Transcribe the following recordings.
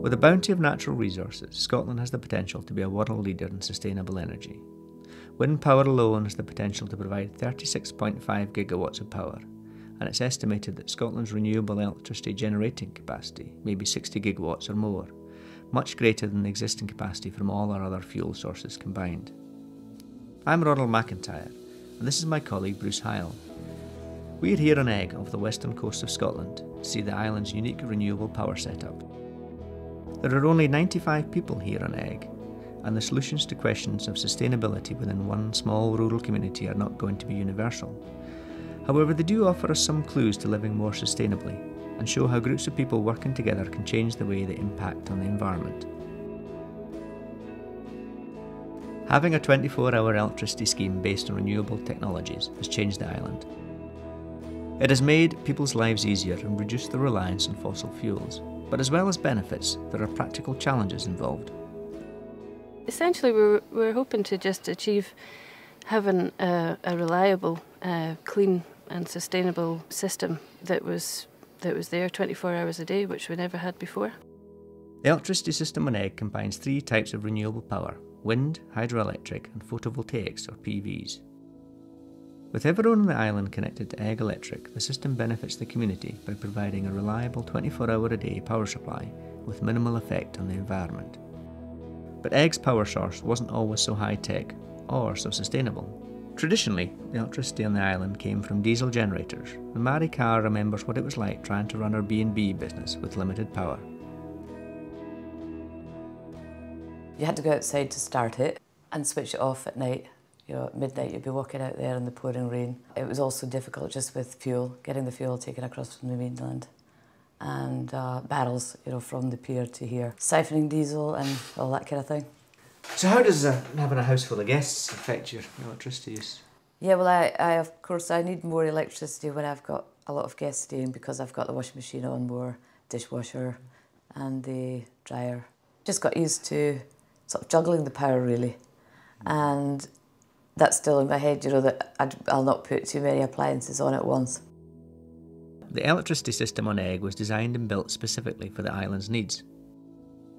With a bounty of natural resources, Scotland has the potential to be a world leader in sustainable energy. Wind power alone has the potential to provide 36.5 gigawatts of power, and it's estimated that Scotland's renewable electricity generating capacity may be 60 gigawatts or more, much greater than the existing capacity from all our other fuel sources combined. I'm Ronald McIntyre, and this is my colleague Bruce Heil. We're here on Eigg off the western coast of Scotland to see the island's unique renewable power setup. There are only 95 people here on Eigg, and the solutions to questions of sustainability within one small rural community are not going to be universal. However, they do offer us some clues to living more sustainably and show how groups of people working together can change the way they impact on the environment. Having a 24-hour electricity scheme based on renewable technologies has changed the island. It has made people's lives easier and reduced the reliance on fossil fuels. But as well as benefits, there are practical challenges involved. Essentially, we're hoping to just achieve having a reliable, clean and sustainable system that was there 24 hours a day, which we never had before. The electricity system on Eigg combines three types of renewable power: wind, hydroelectric and photovoltaics or PVs. With everyone on the island connected to Eigg Electric, the system benefits the community by providing a reliable 24-hour-a-day power supply with minimal effect on the environment. But Eigg's power source wasn't always so high-tech or so sustainable. Traditionally, the electricity on the island came from diesel generators, and Marie Carr remembers what it was like trying to run her B&B business with limited power. You had to go outside to start it and switch it off at night. You know, at midnight you'd be walking out there in the pouring rain. It was also difficult just with fuel, getting the fuel taken across from the mainland, and barrels, you know, from the pier to here. Siphoning diesel and all that kind of thing. So how does having a house full of guests affect your electricity use? Yeah, well, I, of course, need more electricity when I've got a lot of guests staying because I've got the washing machine on more, dishwasher and the dryer. Just got used to sort of juggling the power, really. And that's still in my head, you know, that I'll not put too many appliances on at once. The electricity system on Eigg was designed and built specifically for the island's needs.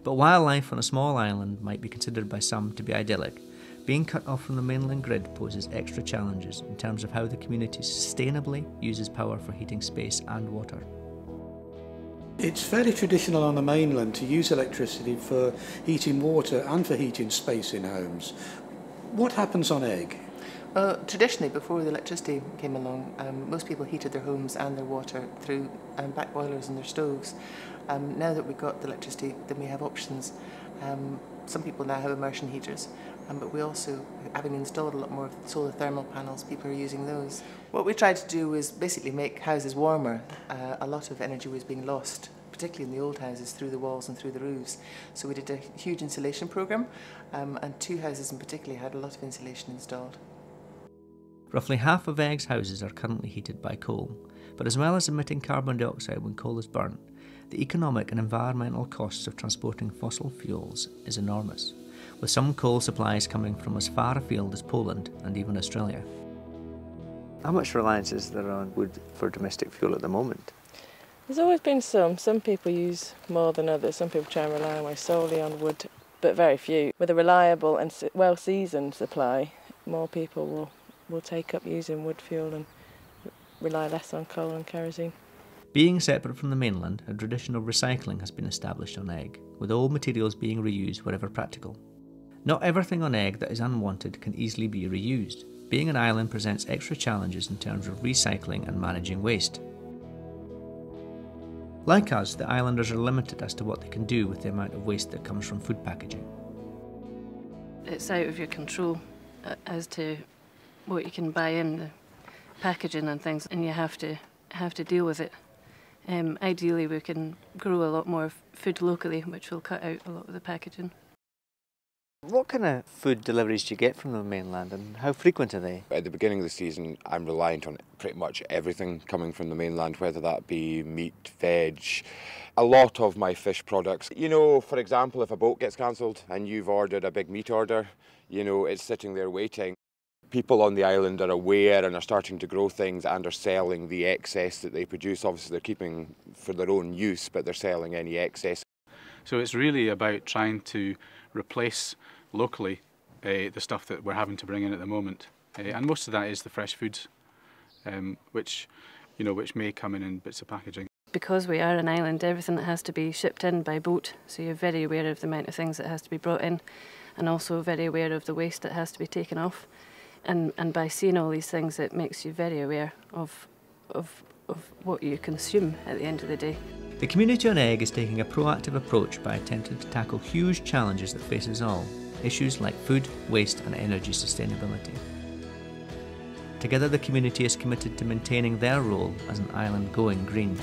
But while life on a small island might be considered by some to be idyllic, being cut off from the mainland grid poses extra challenges in terms of how the community sustainably uses power for heating space and water. It's fairly traditional on the mainland to use electricity for heating water and for heating space in homes. What happens on Eigg? Well, traditionally, before the electricity came along, most people heated their homes and their water through back boilers and their stoves. Now that we've got the electricity, then we have options. Some people now have immersion heaters, but we also, having installed a lot more solar thermal panels, people are using those. What we tried to do was basically make houses warmer. A lot of energy was being lost, particularly in the old houses, through the walls and through the roofs. So we did a huge insulation programme, and two houses in particular had a lot of insulation installed. Roughly half of Eigg's houses are currently heated by coal, but as well as emitting carbon dioxide when coal is burnt, the economic and environmental costs of transporting fossil fuels is enormous, with some coal supplies coming from as far afield as Poland and even Australia. How much reliance is there on wood for domestic fuel at the moment? There's always been some. Some people use more than others. Some people try and rely away solely on wood, but very few. With a reliable and well-seasoned supply, more people will take up using wood fuel and rely less on coal and kerosene. Being separate from the mainland, a traditional recycling has been established on Eigg, with all materials being reused wherever practical. Not everything on Eigg that is unwanted can easily be reused. Being an island presents extra challenges in terms of recycling and managing waste. Like us, the islanders are limited as to what they can do with the amount of waste that comes from food packaging. It's out of your control as to what you can buy in the packaging and things, and you have to deal with it. Ideally, we can grow a lot more food locally, which will cut out a lot of the packaging. What kind of food deliveries do you get from the mainland, and how frequent are they? At the beginning of the season, I'm reliant on pretty much everything coming from the mainland, whether that be meat, veg, a lot of my fish products. You know, for example, if a boat gets cancelled and you've ordered a big meat order, you know, it's sitting there waiting. People on the island are aware and are starting to grow things and are selling the excess that they produce. Obviously, they're keeping for their own use, but they're selling any excess. So it's really about trying to replace locally the stuff that we're having to bring in at the moment, and most of that is the fresh foods, which, you know, which may come in bits of packaging. Because we are an island, everything that has to be shipped in by boat, so you're very aware of the amount of things that has to be brought in, and also very aware of the waste that has to be taken off. And by seeing all these things, it makes you very aware of what you consume at the end of the day. The community on Eigg is taking a proactive approach by attempting to tackle huge challenges that face us all, issues like food, waste and energy sustainability. Together, the community is committed to maintaining their role as an island going green.